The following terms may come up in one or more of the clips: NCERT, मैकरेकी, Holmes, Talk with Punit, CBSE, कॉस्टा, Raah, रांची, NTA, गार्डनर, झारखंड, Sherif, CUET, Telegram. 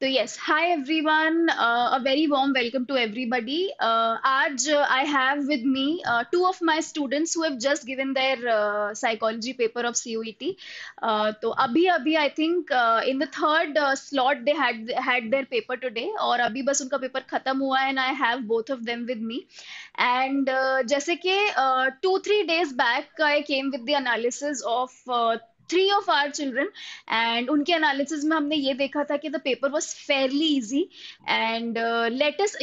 तो yes, hi everyone, a very warm welcome to everybody. आज I have with me two of my students who have just given their psychology paper of CUET. तो अभी अभी I think in the third slot they had their paper today और अभी बस उनका paper खत्म हुआ है and I have both of them with me. And जैसे कि 2-3 days back I came with the analysis of 3 of our children and उनके analysis में हमने ये देखा था कि the paper was fairly easy and let us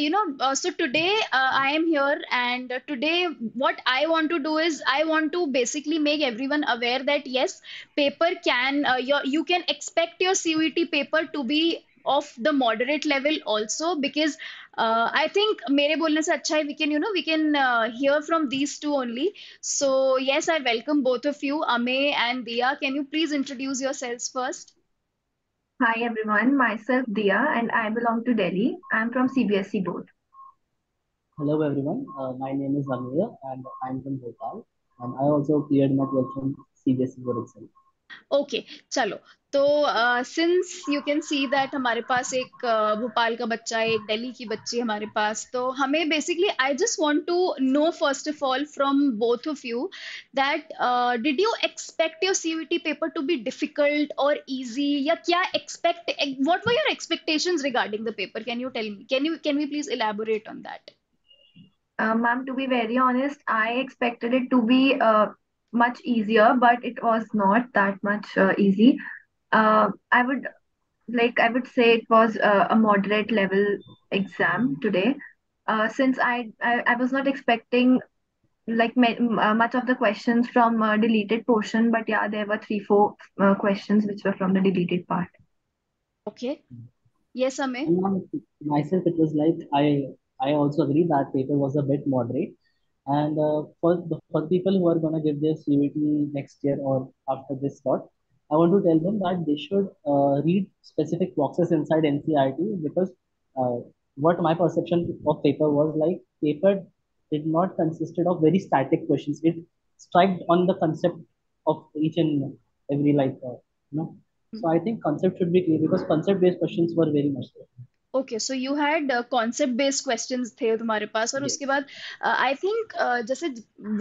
so today I am here and today what I want to do is I want to basically make everyone aware that yes, paper can you can expect your CUET paper to be of the moderate level also because I think मेरे बोलने से अच्छा है we can hear from these two only. So yes, I welcome both of you, Amey and Diya. Can you please introduce yourselves first? Hi everyone, myself Diya and I belong to Delhi. I am from CBSE board. Hello everyone, my name is Amey and I am from Bhopal and I also cleared my 12th from CBSE board itself. Okay, चलो तो since you can see that हमारे पास एक भोपाल का बच्चा है, एक दिल्ली की बच्ची हमारे पास, तो हमें basically I just want to know first of all from both of you that did you expect your CUET paper to be difficult और इजी, या क्या expect, what were your expectations regarding the paper? Can you tell me, can we please elaborate on that? Ma'am, to be very honest, I expected it to be much easier, but it was not that much easy. I would say it was a moderate level exam today, since I was not expecting like much of the questions from deleted portion, but yeah, there were 3-4 questions which were from the deleted part. Okay. Yes, Amey. Myself, it was like I also agree that paper was a bit moderate. And for people who are going to give their CUET next year or after this slot, I want to tell them that they should read specific boxes inside NCERT, because what my perception of paper was like, paper did not consisted of very static questions. It strived on the concept of each and every So I think concept should be clear, because concept based questions were very much there. Okay, so you had concept based questions थे तुम्हारे पास, और yes. उसके बाद I think जैसे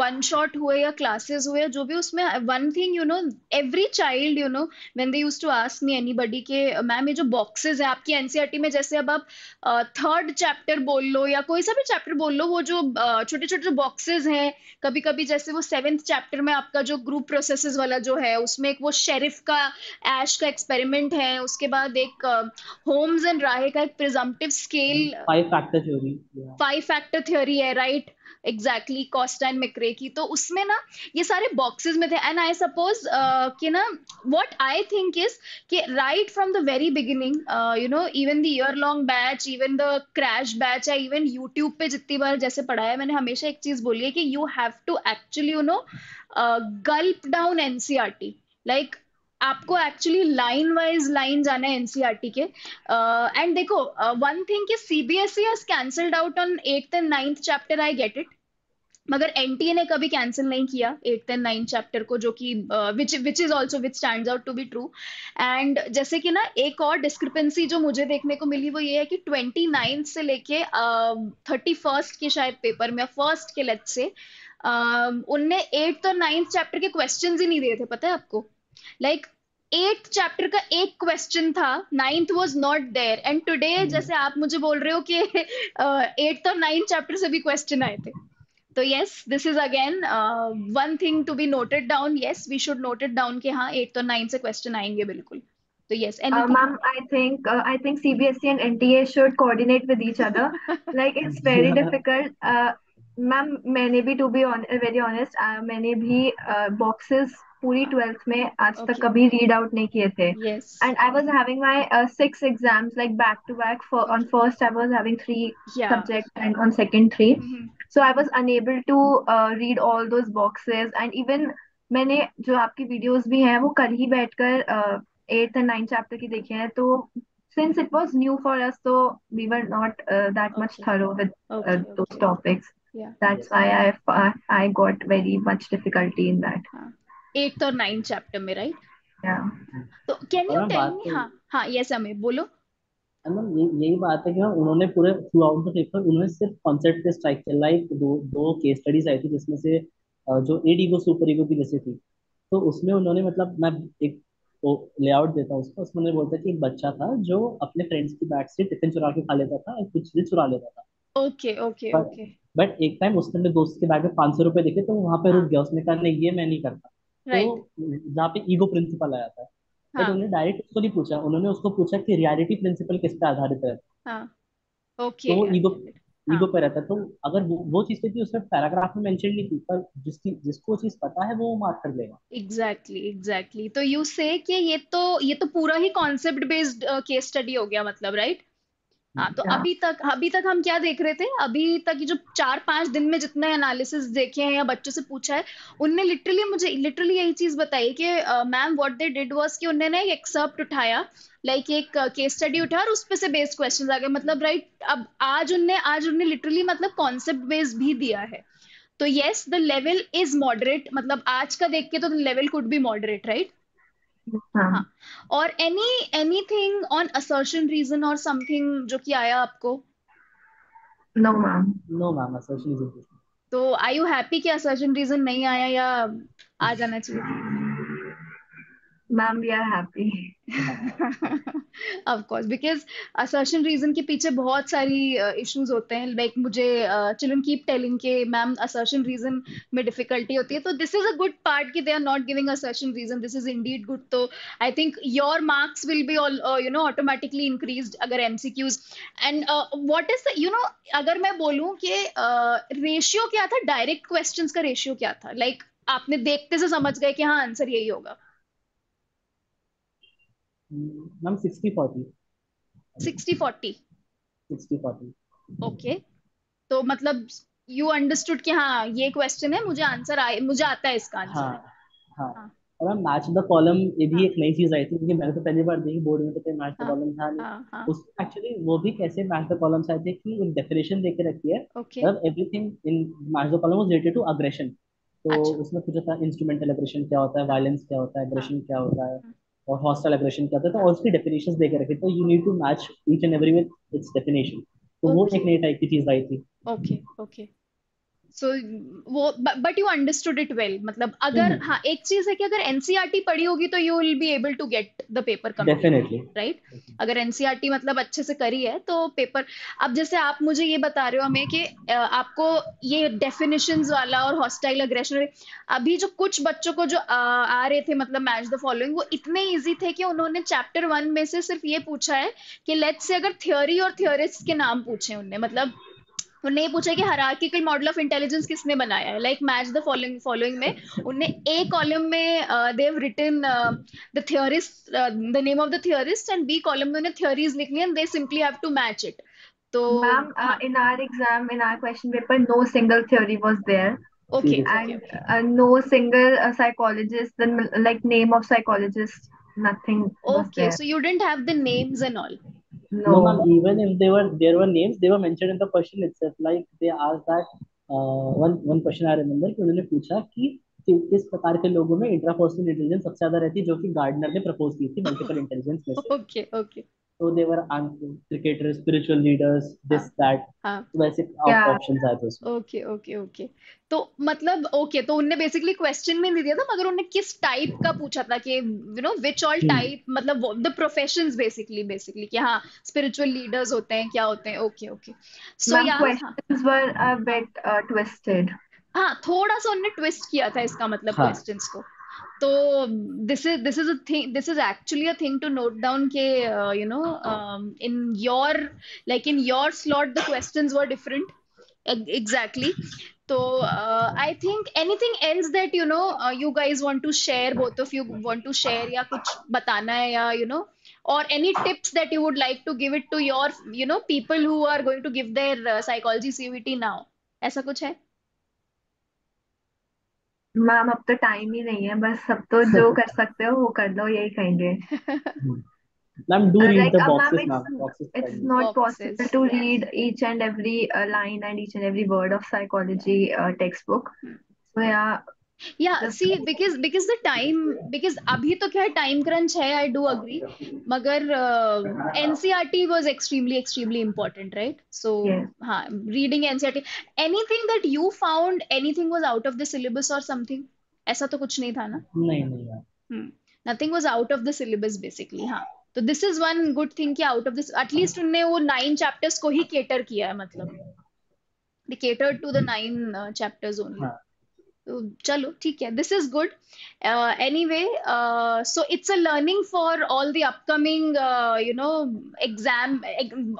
one shot हुए या classes हुए जो भी, उसमें one thing every child when they used to ask me anybody के मैम ये जो बॉक्सेस है आपकी एनसीईआरटी में, जैसे अब आप थर्ड चैप्टर बोल लो या कोई सा भी चैप्टर बोल लो, वो जो छोटे छोटे बॉक्सेज हैं, कभी कभी जैसे वो 7th चैप्टर में आपका जो ग्रुप प्रोसेसेस वाला जो है, उसमें एक वो शेरिफ का ऐश का एक्सपेरिमेंट है, उसके बाद एक होम्स एंड राह का प्रिजम्प्टिव स्केल 5 फैक्टर थ्योरी है, right? Exactly, कॉस्टा and मैकरेकी. तो उसमें ना ये सारे बॉक्सेस में थे एंड आई सपोज कि ना व्हाट आई थिंक इज कि right from the very beginning even the year long batch, even the crash batch, या इवन यूट्यूब पे जितनी बार जैसे पढ़ाया है, मैंने हमेशा एक चीज बोली है कि you have to actually gulp down NCERT. Like आपको एक्चुअली लाइन वाइज लाइन जाना है एनसीईआरटी के. एंड देखो वन थिंग कि CBSE has cancelled out on 8th and 9th चैप्टर, आई गेट इट, मगर NTA ने कभी कैंसिल नहीं किया 8th and 9th चैप्टर को, जो कि which is also which stands out to be true. And जैसे कि ना एक और डिस्क्रिपेंसी जो मुझे देखने को मिली वो ये है कि 29th से लेके 31st के शायद पेपर में, फर्स्ट के लेट से, उनने 8th और 9th चैप्टर के क्वेश्चन ही नहीं दिए थे, पता है आपको? लाइक 8th चैप्टर का एक क्वेश्चन था, 9th was not there. And today जैसे आप मुझे बोल रहे हो कि 8th और 9th चैप्टर से भी क्वेश्चन आए थे. तो yes, this is again one thing to be noted down. Yes, we should note it down कि हाँ 8th और 9th से क्वेश्चन आएंगे बिल्कुल. तो yes ma'am, I think CBSE and NTA should coordinate with each other. Like it's very difficult. Ma'am, मैंने भी to be very honest, मैंने भी बॉक्सेस पूरी 12th में आज तक कभी रीड आउट नहीं किए थे. And I was having my 6 exams like back to back. On first I was having 3 subject and on second 3. So I was unable to read all those boxes. And even मैंने जो आपकी videos भी हैं वो कल ही बैठकर 8th and 9th chapter की देखे हैं. तो since it was new for us, तो we were not that much thorough with those topics. That's why I got very much difficulty in that 8th और 9th चैप्टर में, right? तो can you tell me, हाँ हाँ, ये समय बोलो. यही बात है कि उन्होंने पूरे थ्रू आउट द पेपर उन्होंने सिर्फ कॉन्सेप्ट पे स्ट्राइक किया। लाइक दो केस स्टडीज आई थी जिसमें से जो एड ईगो सुपर ईगो की जैसी थी, तो उसमें उन्होंने मतलब मैं एक लेआउट देता हूँ उसका, उसमें उन्होंने बोलता कि एक बच्चा था जो अपने फ्रेंड्स की बैग से टिफिन चुरा के खा लेता था और कुछ भी चुरा लेता था। Okay okay okay. बट एक टाइम उसने अपने दोस्त के बैग में 500 रुपए देखे तो वहां पे रुक गया, उसने कहा नहीं ये मैं नहीं करता। तो जहाँ पे ईगो प्रिंसिपल आया था, बट उन्होंने डायरेक्ट उसको नहीं पूछा, उन्होंने उसको पूछा कि रियलिटी प्रिंसिपल किस पे आधारित है। ओके, तो ईगो पे रहता है। तो अगर वो चीज थी उसमें पैराग्राफ में मेंशन नहीं की, पर जिसको चीज पता है वो मार्क कर लेगा। एग्जैक्टली। तो यू से कि ये तो पूरा ही कॉन्सेप्ट बेस्ड केस स्टडी हो गया मतलब, राइट? हाँ, तो अभी तक हम क्या देख रहे थे, अभी तक जो 4-5 दिन में जितने एनालिसिस देखे हैं या बच्चों से पूछा है, उनने मुझे लिटरली यही चीज बताई कि ma'am what they did was कि उन्होंने एक एक्सर्प्ट उठाया, लाइक एक केस स्टडी उठाया और उस पे से बेस्ड क्वेश्चंस आ गए मतलब, राइट? अब आज उनने लिटरली मतलब कॉन्सेप्ट बेस्ड भी दिया है। तो yes the level is moderate, मतलब आज का देख के तो level could be moderate, right? हाँ। और एनीथिंग ऑन असर्शन रीजन और समथिंग जो कि आया आपको? नो मैम असर्शन रीजन तो आई यू हैप्पी कि असर्शन रीजन नहीं आया या आ जाना चाहिए? Ma'am we are happy of course, because assertion reason के पीछे बहुत सारी इश्यूज होते हैं। लाइक मुझे चिल्ड्रन कीप टेलिंग के मैम असर्शन रीजन में डिफिकल्टी होती है, तो this is a good part कि they are not giving assertion reason, this is indeed good. तो I think your marks will be all you know automatically increase अगर MCQs and what is the you know, अगर मैं बोलूँ कि ratio क्या था, direct question का ratio क्या था? लाइक आपने देखते से समझ गए कि हाँ आंसर यही होगा? मैम 60-40। ओके, तो मतलब यू अंडरस्टूड कि हाँ ये क्वेश्चन है, मुझे आंसर आए, मुझे आता है इसका आंसर। हाँ। और मैच द कॉलम ये भी एक नई चीज आई थी क्योंकि मैंने तो पहली बार देखी बोर्ड में, तो कोई मैच द कॉलम था नहीं। उस एक्चुअली वो भी कैसे मैच द कॉलम्स आए थे कि एक डेफिनेशन देके रखी है, मतलब everything in match the column was related to aggression. तो उसमें पूछा था इंस्ट्रूमेंटल अग्रेशन क्या होता है, वायलेंस क्या होता है, अग्रेशन क्या होता है और हॉस्टाइल अग्रेशन क्या था, और उसकी डेफिनेशंस देके रखे। तो you need to match each and every with its definition. तो वो एक नई टाइप की चीज आई थी। ओके सो वो but you understood it well, मतलब अगर हाँ एक चीज है कि अगर एनसीईआरटी पढ़ी होगी तो you will be able to get the paper complete, definitely, right? अगर एनसीईआरटी मतलब अच्छे से करी है तो पेपर। अब जैसे आप मुझे ये बता रहे हो हमें कि आपको ये डेफिनेशंस वाला और हॉस्टाइल अग्रेशन, अभी जो कुछ बच्चों को जो आ रहे थे मतलब मैच द फॉलोइंग, वो इतने ईजी थे कि उन्होंने चैप्टर 1 में से सिर्फ ये पूछा है कि लेट्स से अगर थ्योरी और थियोरिस्ट के नाम पूछे उनने, मतलब उन्हें पूछा कि हायरार्किकल मॉडल ऑफ इंटेलिजेंस किसने बनाया है। लाइक मैच द फॉलोइंग में उन्हें ए कॉलम में they have written the theorist, the name of the theorist, and B column में उन्हें थियोरीज लिखनी है and they simply have to match it. तो ma'am in our exam, in our question paper, no single theory was there, okay, and no single psychologist, then like name of psychologist, nothing, okay. So you didn't have the names and all? No, ma'am, even if there were names, they were mentioned in the question itself. Like they asked that one question I remember कि उन्होंने पूछा कि किस प्रकार के लोगों में intrapersonal intelligence सबसे ज्यादा रहती है, जो कि गार्डनर ने प्रपोज की थी मल्टीपल इंटेलिजेंस में से। Okay. So they were cricketers, spiritual leaders, this that, वैसे options आए थे उसमें। Okay. तो मतलब okay, तो उनने basically question में नहीं दिया था, मगर उनने किस टाइप का पूछा था कि you know which all type, मतलब the professions basically कि हाँ spiritual leaders होते हैं, क्या होते हैं। Okay. So yeah, questions were a bit twisted. हाँ, थोड़ा सा उनने twist किया था इसका मतलब questions को। तो this is a thing, this is actually a thing to note down के you know in your slot the questions were different exactly. तो I think anything else that you know you guys want to share, both of you want to share या कुछ बताना है या you know, or any tips that you would like to give it to your you know people who are going to give their psychology CUET now, ऐसा कुछ है? Ma'am अब तो टाइम ही नहीं है, बस सब तो जो कर सकते हो वो कर लो, यही कहेंगे। Ma'am do read the boxes ma'am, it's not possible to read each and every line and each and every word of psychology text book, so yeah Yeah, see, because the time, because अभी तो क्या time crunch है, I do agree. मगर NCERT was extremely important, right? So, हाँ, reading NCERT. Anything that you found, anything was out of the syllabus or something? ऐसा तो कुछ नहीं था ना? नहीं. Nothing was out of the syllabus basically, हाँ. तो this is one good thing कि out of this, at least उन्होंने वो 9 chapters को ही cater किया है मतलब. They catered to the 9 chapters only. तो चलो ठीक है, this is good. Anyway, so it's a learning for all the upcoming, you know, exam,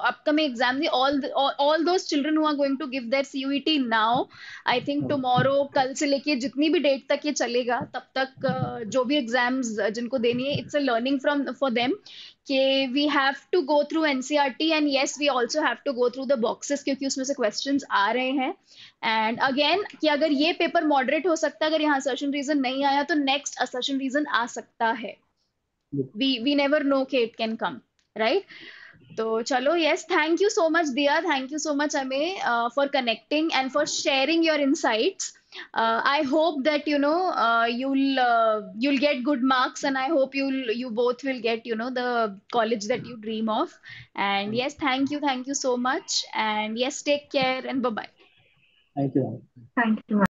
upcoming exam. All those children who are going to give their CUET now, I think tomorrow, कल से लेके जितनी भी date तक ये चलेगा, तब तक जो भी exams जिनको देनी है, it's a learning from for them. कि we have to go through NCERT and yes we also have to go through the boxes क्योंकि उसमें से questions आ रहे हैं and again कि अगर ये paper moderate हो सकता है अगर यहाँ assertion reason नहीं आया तो next assertion reason आ सकता है we never know कि it can come right तो चलो yes thank you so much Diya thank you so much Amey for connecting and for sharing your insights I hope that you know you'll get good marks and I hope you both will get you know the college that you dream of and yes thank you so much and yes take care and bye bye thank you